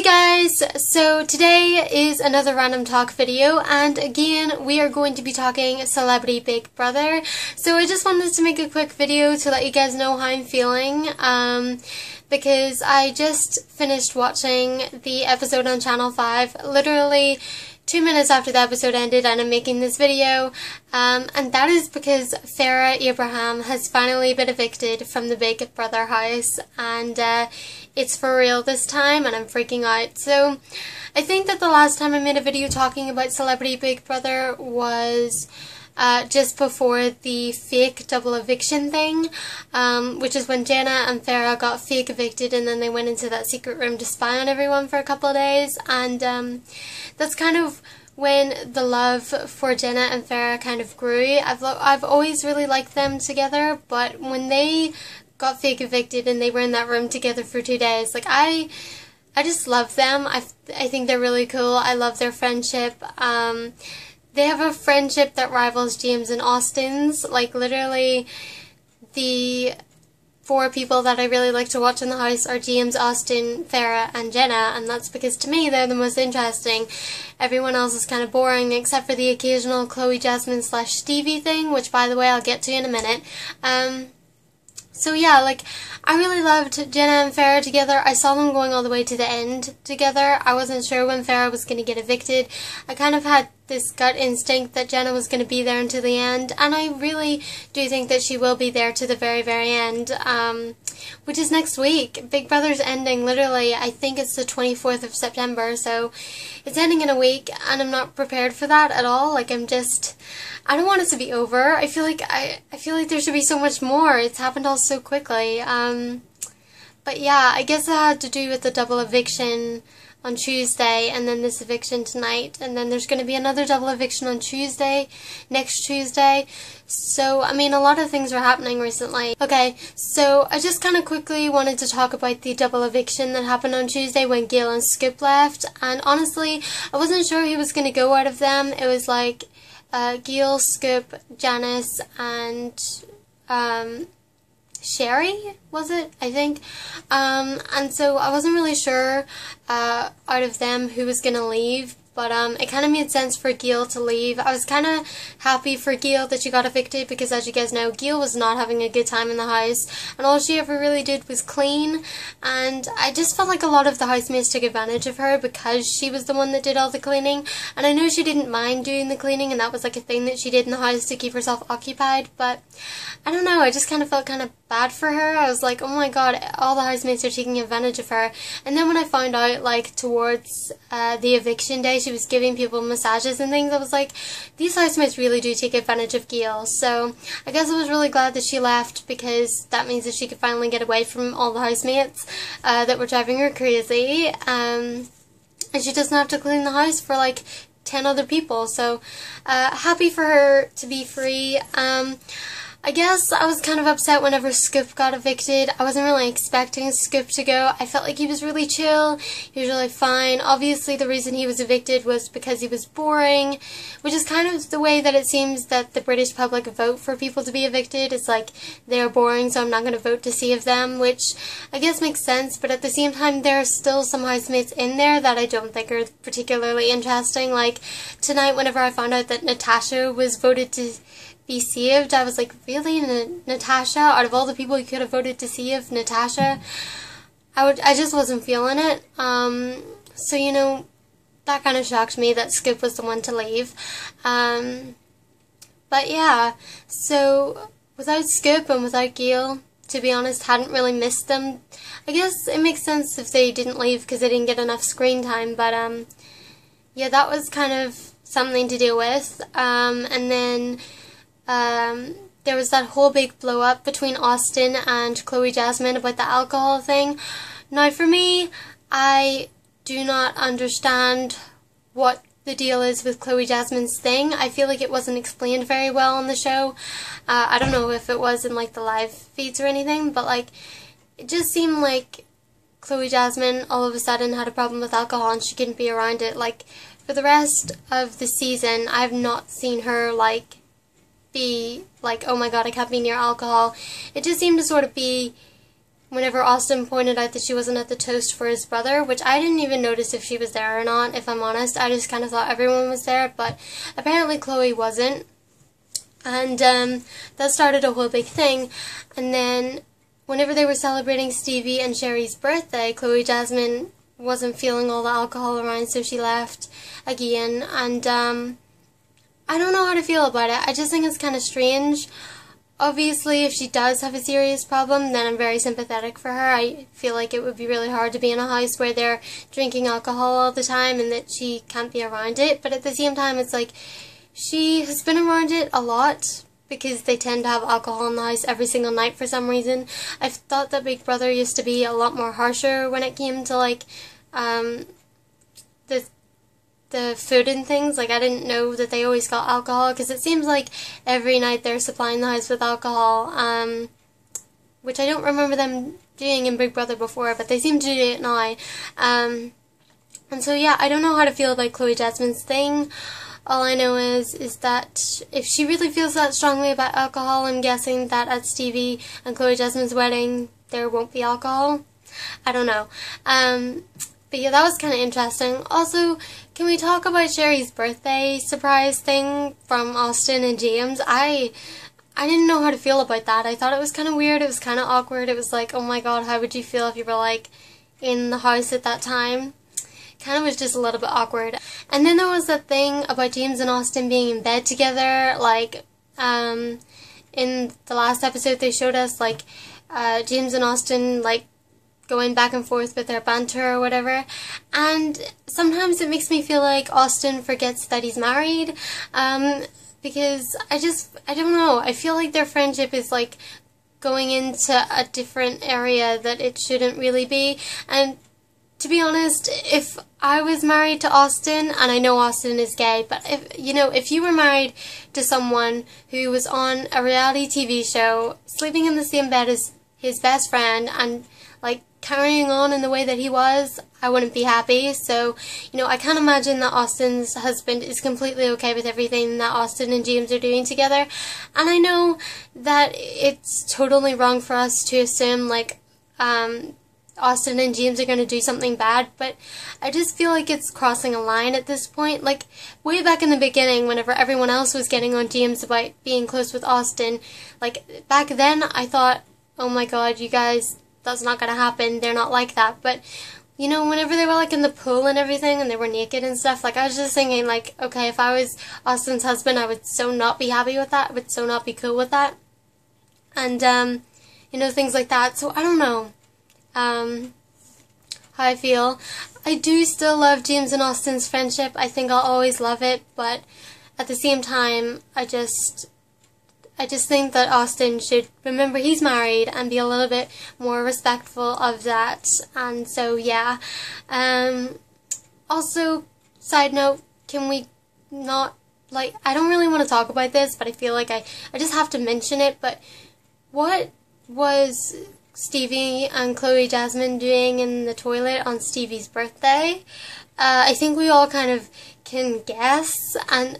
Hey guys, so today is another random talk video, and again we are going to be talking Celebrity Big Brother. So I just wanted to make a quick video to let you guys know how I'm feeling, because I just finished watching the episode on Channel 5 literally 2 minutes after the episode ended, and I'm making this video, and that is because Farrah Abraham has finally been evicted from the Big Brother house, and it's for real this time, and I'm freaking out. So I think that the last time I made a video talking about Celebrity Big Brother was just before the fake double eviction thing, which is when Jenna and Farrah got fake evicted and then they went into that secret room to spy on everyone for a couple of days, and that's kind of when the love for Jenna and Farrah kind of grew. I've always really liked them together, but when they got fake evicted and they were in that room together for 2 days, like I just love them. I think they're really cool. I love their friendship. They have a friendship that rivals James and Austin's. Like, literally, the four people that I really like to watch in the house are James, Austin, Farrah, and Jenna, and that's because to me they're the most interesting. Everyone else is kind of boring except for the occasional Chloe Jasmine / Stevie thing, which, by the way, I'll get to in a minute. So yeah, like, I really loved Jenna and Farrah together. I saw them going all the way to the end together. I wasn't sure when Farrah was going to get evicted. I kind of had this gut instinct that Jenna was going to be there until the end, and I really do think that she will be there to the very, very end, which is next week. Big Brother's ending, literally, I think it's the 24th of September, so it's ending in a week, and I'm not prepared for that at all. Like, I don't want it to be over. I feel like I feel like there should be so much more. It's happened all so quickly. But yeah, I guess it had to do with the double eviction on Tuesday, and then this eviction tonight, and then there's going to be another double eviction on Tuesday, next Tuesday. So, I mean, a lot of things are happening recently. Okay, so I just kind of quickly wanted to talk about the double eviction that happened on Tuesday when Gail and Skip left, and honestly, I wasn't sure who was going to go out of them. It was like Gail, Skip, Janice, and Sherrie, was it? I think. And so I wasn't really sure out of them who was going to leave, but it kind of made sense for Gail to leave. I was kind of happy for Gail that she got evicted because, as you guys know, Gail was not having a good time in the house, and all she ever really did was clean, and I just felt like a lot of the housemates took advantage of her because she was the one that did all the cleaning, and I know she didn't mind doing the cleaning, and that was like a thing that she did in the house to keep herself occupied, but I don't know, I just kind of felt kind of bad for her. I was like, oh my god, all the housemates are taking advantage of her. And then when I found out, like, towards the eviction day, she was giving people massages and things, I was like, these housemates really do take advantage of Gail. So I guess I was really glad that she left, because that means that she could finally get away from all the housemates that were driving her crazy, and she doesn't have to clean the house for like 10 other people. So happy for her to be free. I guess I was kind of upset whenever Scoop got evicted. I wasn't really expecting Scoop to go. I felt like he was really chill, he was really fine. Obviously the reason he was evicted was because he was boring, which is kind of the way that it seems that the British public vote for people to be evicted. It's like, they're boring, so I'm not going to vote to save them, which I guess makes sense, but at the same time there are still some housemates in there that I don't think are particularly interesting. Like, tonight whenever I found out that Natasha was voted to be saved, I was like, really? Natasha? Out of all the people you could have voted to save, Natasha? I just wasn't feeling it. So, you know, that kind of shocked me that Scoop was the one to leave. But yeah, so without Scoop and without Gail, to be honest, hadn't really missed them. I guess it makes sense if they didn't leave because they didn't get enough screen time, but yeah, that was kind of something to deal with. And then there was that whole big blow up between Austin and Chloe Jasmine about the alcohol thing. Now for me, I do not understand what the deal is with Chloe Jasmine's thing. I feel like it wasn't explained very well on the show. I don't know if it was in like the live feeds or anything, but like, it just seemed like Chloe Jasmine all of a sudden had a problem with alcohol and she couldn't be around it. Like, for the rest of the season, I've not seen her like be like, oh my god, I can't be near alcohol. It just seemed to sort of be whenever Austin pointed out that she wasn't at the toast for his brother, which I didn't even notice if she was there or not, if I'm honest. I just kind of thought everyone was there, but apparently Chloe wasn't. And that started a whole big thing. And then whenever they were celebrating Stevi and Sherrie's birthday, Chloe Jasmine wasn't feeling all the alcohol around, so she left again. And I don't know how to feel about it. I just think it's kind of strange. Obviously, if she does have a serious problem, then I'm very sympathetic for her. I feel like it would be really hard to be in a house where they're drinking alcohol all the time and that she can't be around it. But at the same time, it's like, she has been around it a lot because they tend to have alcohol in the house every single night for some reason. I've thought that Big Brother used to be a lot more harsher when it came to, like, the food and things. Like, I didn't know that they always got alcohol, because it seems like every night they're supplying the house with alcohol, which I don't remember them doing in Big Brother before, but they seem to do it now. And so, yeah, I don't know how to feel about Chloe Jasmine's thing. All I know is that if she really feels that strongly about alcohol, I'm guessing that at Stevi and Chloe Jasmine's wedding, there won't be alcohol. I don't know. But yeah, that was kind of interesting. Also, can we talk about Sherrie's birthday surprise thing from Austin and James? I didn't know how to feel about that. I thought it was kind of weird. It was kind of awkward. It was like, oh my god, how would you feel if you were, like, in the house at that time? Kind of was just a little bit awkward. And then there was that thing about James and Austin being in bed together. Like, in the last episode they showed us, like, James and Austin, like, going back and forth with their banter or whatever, and sometimes it makes me feel like Austin forgets that he's married, because I don't know, I feel like their friendship is, like, going into a different area that it shouldn't really be. And to be honest, if I was married to Austin, and I know Austin is gay, but if you were married to someone who was on a reality TV show, sleeping in the same bed as his best friend, and, like, carrying on in the way that he was, I wouldn't be happy. So, you know, I can't imagine that Austin's husband is completely okay with everything that Austin and James are doing together. And I know that it's totally wrong for us to assume, like, Austin and James are going to do something bad, but I just feel like it's crossing a line at this point. Like, way back in the beginning, whenever everyone else was getting on James about being close with Austin, like, back then I thought, oh my god, you guys, that's not going to happen, they're not like that. But, you know, whenever they were, like, in the pool and everything, and they were naked and stuff, like, I was just thinking, like, okay, if I was Austin's husband, I would so not be happy with that, I would so not be cool with that, and, you know, things like that. So I don't know, how I feel. I do still love James and Austin's friendship, I think I'll always love it, but at the same time, I just think that Austin should remember he's married and be a little bit more respectful of that. And so, yeah. Also, side note, can we not, like, I don't really want to talk about this, but I feel like I just have to mention it, but what was Stevi and Chloe Jasmine doing in the toilet on Stevi's birthday? I think we all kind of can guess, and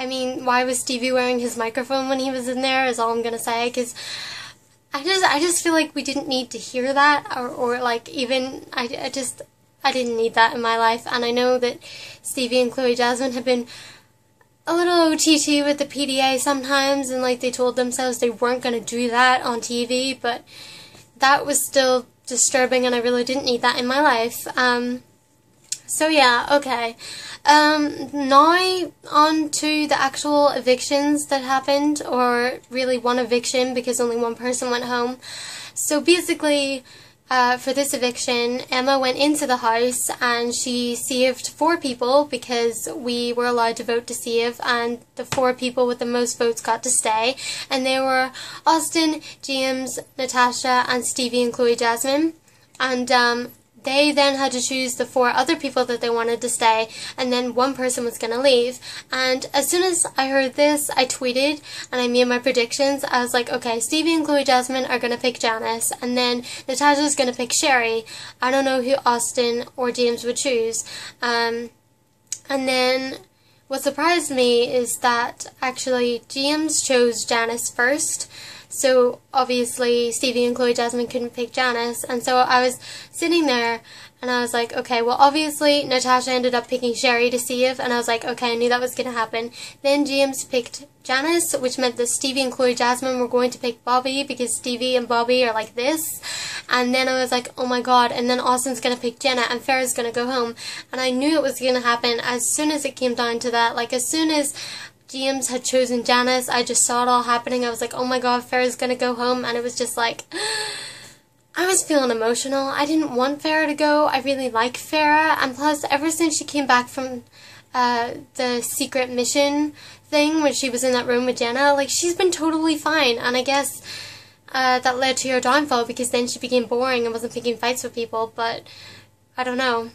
I mean, why was Stevi wearing his microphone when he was in there, is all I'm gonna say, because I just feel like we didn't need to hear that, or like, even, I didn't need that in my life. And I know that Stevi and Chloe Jasmine have been a little OTT with the PDA sometimes, and, like, they told themselves they weren't gonna do that on TV, but that was still disturbing, and I really didn't need that in my life. So yeah, okay. Now on to the actual evictions that happened, or really one eviction because only one person went home. So basically, for this eviction, Emma went into the house and she saved 4 people, because we were allowed to vote to save, and the 4 people with the most votes got to stay, and they were Austin, James, Natasha, and Stevi and Chloe Jasmine. And they then had to choose the 4 other people that they wanted to stay, and then one person was going to leave. And as soon as I heard this, I tweeted, and I made my predictions. I was like, okay, Stevi and Chloe Jasmine are going to pick Janice, and then Natasha's going to pick Sherrie. I don't know who Austin or James would choose. And then what surprised me is that actually James chose Janice first. So obviously Stevi and Chloe Jasmine couldn't pick Janice, and so I was sitting there and I was like, okay, well obviously Natasha ended up picking Sherrie to save, and I was like, okay, I knew that was going to happen. Then James picked Janice, which meant that Stevi and Chloe Jasmine were going to pick Bobby because Stevi and Bobby are like this. And then I was like, oh my god, and then Austin's going to pick Jenna and Farrah's going to go home. And I knew it was going to happen as soon as it came down to that. Like, as soon as James had chosen Janice, I just saw it all happening. I was like, oh my god, Farrah's going to go home. And it was just like, I was feeling emotional. I didn't want Farrah to go. I really like Farrah. And plus, ever since she came back from the secret mission thing when she was in that room with Jenna, like, she's been totally fine. And I guess that led to her downfall, because then she became boring and wasn't picking fights with people. But I don't know,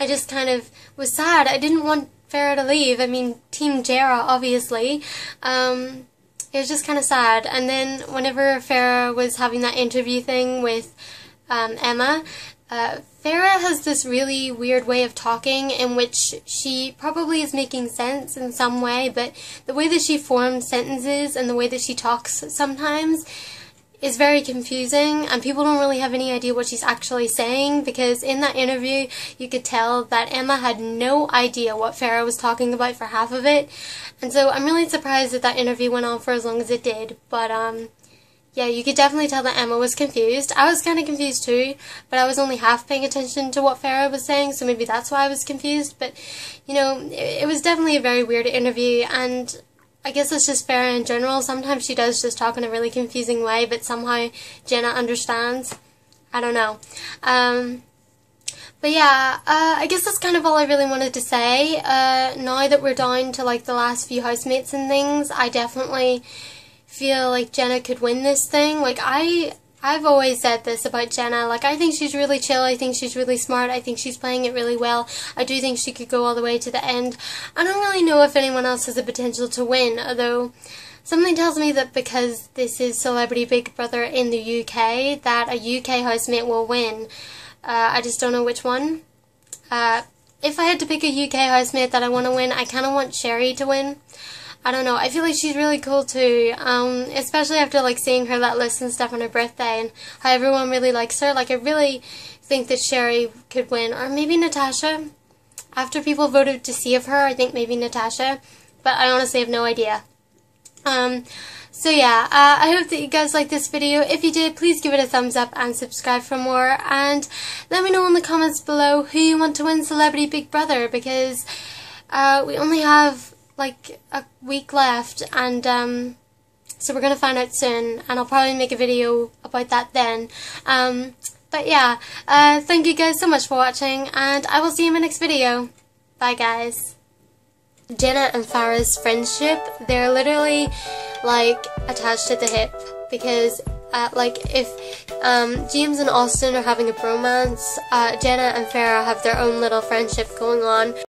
I just kind of was sad. I didn't want Farrah to leave. I mean, Team Jera, obviously. It was just kind of sad. And then whenever Farrah was having that interview thing with Emma, Farrah has this really weird way of talking in which she probably is making sense in some way, but the way that she forms sentences and the way that she talks sometimes is very confusing, and people don't really have any idea what she's actually saying, because in that interview you could tell that Emma had no idea what Farrah was talking about for half of it. And so I'm really surprised that that interview went on for as long as it did. But yeah, you could definitely tell that Emma was confused. I was kind of confused too, but I was only half paying attention to what Farrah was saying, so maybe that's why I was confused. But, you know, it was definitely a very weird interview, and I guess it's just Farrah in general. Sometimes she does just talk in a really confusing way, but somehow Jenna understands. I don't know. But yeah, I guess that's kind of all I really wanted to say. Now that we're down to, like, the last few housemates and things, I definitely feel like Jenna could win this thing. Like, I've always said this about Jenna. Like, I think she's really chill. I think she's really smart. I think she's playing it really well. I do think she could go all the way to the end. I don't really know if anyone else has the potential to win, although something tells me that because this is Celebrity Big Brother in the UK, that a UK housemate will win. I just don't know which one. If I had to pick a UK housemate that I want to win, I kind of want Sherrie to win. I don't know, I feel like she's really cool too, especially after, like, seeing her let loose and stuff on her birthday and how everyone really likes her. Like, I really think that Sherrie could win, or maybe Natasha. After people voted to save her, I think maybe Natasha, but I honestly have no idea. So yeah, I hope that you guys liked this video. If you did, please give it a thumbs up and subscribe for more, and let me know in the comments below who you want to win Celebrity Big Brother, because we only have, like, a week left, and so we're gonna find out soon, and I'll probably make a video about that then. But yeah, thank you guys so much for watching, and I will see you in my next video. Bye guys. Jenna and Farrah's friendship, they're literally, like, attached at the hip, because like, if James and Austin are having a bromance, Jenna and Farrah have their own little friendship going on.